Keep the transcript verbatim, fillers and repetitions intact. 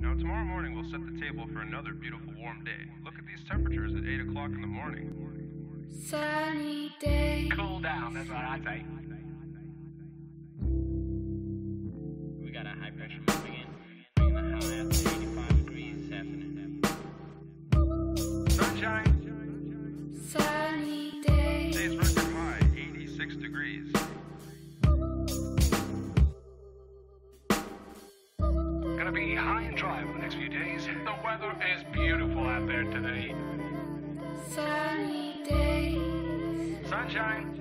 Now tomorrow morning we'll set the table for another beautiful warm day. Look at these temperatures at eight o'clock in the morning. Sunny day. Cool down, that's what I say. We got a high pressure moving in. Bringing the high out to eighty-five degrees this afternoon. Sunshine. Sunny day. Today's record high, eighty-six degrees. Gonna be high and dry over the next few days. The weather is beautiful out there today. Sunny day. Sunshine.